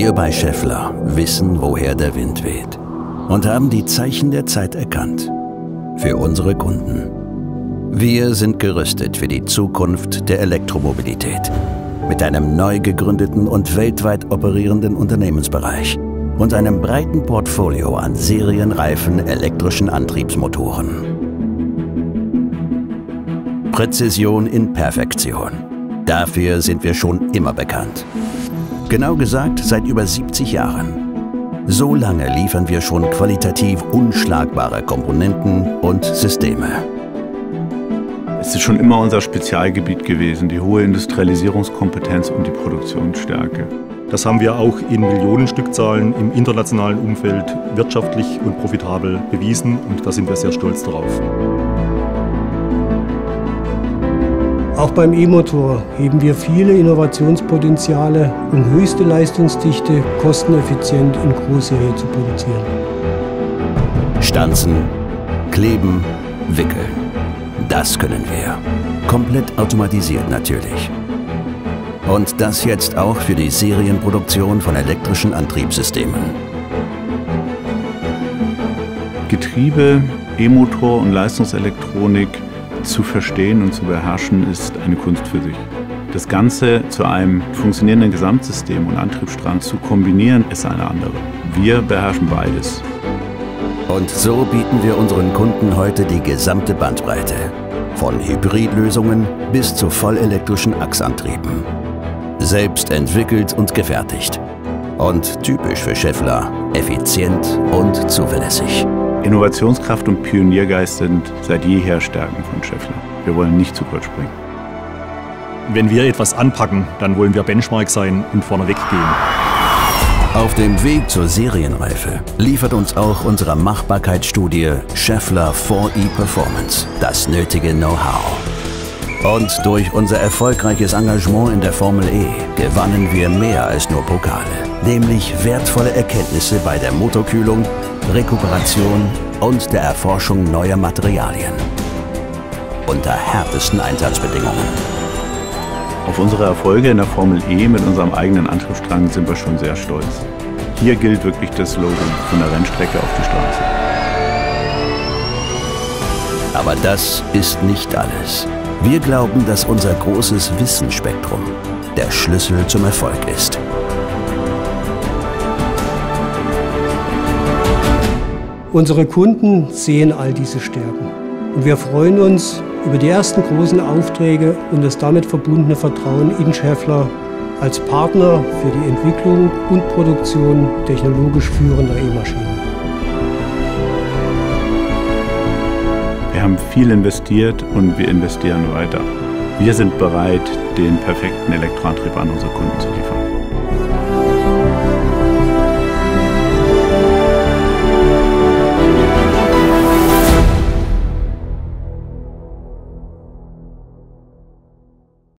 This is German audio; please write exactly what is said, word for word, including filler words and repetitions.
Wir bei Schaeffler wissen, woher der Wind weht und haben die Zeichen der Zeit erkannt. Für unsere Kunden. Wir sind gerüstet für die Zukunft der Elektromobilität. Mit einem neu gegründeten und weltweit operierenden Unternehmensbereich und einem breiten Portfolio an serienreifen elektrischen Antriebsmotoren. Präzision in Perfektion. Dafür sind wir schon immer bekannt. Genau gesagt seit über siebzig Jahren. So lange liefern wir schon qualitativ unschlagbare Komponenten und Systeme. Es ist schon immer unser Spezialgebiet gewesen, die hohe Industrialisierungskompetenz und die Produktionsstärke. Das haben wir auch in Millionenstückzahlen im internationalen Umfeld wirtschaftlich und profitabel bewiesen und da sind wir sehr stolz darauf. Auch beim E-Motor heben wir viele Innovationspotenziale, um höchste Leistungsdichte kosteneffizient in Großserie zu produzieren. Stanzen, kleben, wickeln. Das können wir. Komplett automatisiert natürlich. Und das jetzt auch für die Serienproduktion von elektrischen Antriebssystemen. Getriebe, E-Motor und Leistungselektronik zu verstehen und zu beherrschen, ist eine Kunst für sich. Das Ganze zu einem funktionierenden Gesamtsystem und Antriebsstrang zu kombinieren, ist eine andere. Wir beherrschen beides. Und so bieten wir unseren Kunden heute die gesamte Bandbreite. Von Hybridlösungen bis zu vollelektrischen Achsantrieben. Selbst entwickelt und gefertigt. Und typisch für Schaeffler, effizient und zuverlässig. Innovationskraft und Pioniergeist sind seit jeher Stärken von Schaeffler. Wir wollen nicht zu kurz springen. Wenn wir etwas anpacken, dann wollen wir Benchmark sein und vorneweg gehen. Auf dem Weg zur Serienreife liefert uns auch unsere Machbarkeitsstudie Schaeffler vier E Performance das nötige Know-how. Und durch unser erfolgreiches Engagement in der Formel E gewannen wir mehr als nur Pokale, nämlich wertvolle Erkenntnisse bei der Motorkühlung, Rekuperation und der Erforschung neuer Materialien. Unter härtesten Einsatzbedingungen. Auf unsere Erfolge in der Formel E mit unserem eigenen Antriebsstrang sind wir schon sehr stolz. Hier gilt wirklich das Slogan von der Rennstrecke auf die Straße. Aber das ist nicht alles. Wir glauben, dass unser großes Wissensspektrum der Schlüssel zum Erfolg ist. Unsere Kunden sehen all diese Stärken und wir freuen uns über die ersten großen Aufträge und das damit verbundene Vertrauen in Schaeffler als Partner für die Entwicklung und Produktion technologisch führender E-Maschinen. Wir haben viel investiert und wir investieren weiter. Wir sind bereit, den perfekten Elektroantrieb an unsere Kunden zu liefern.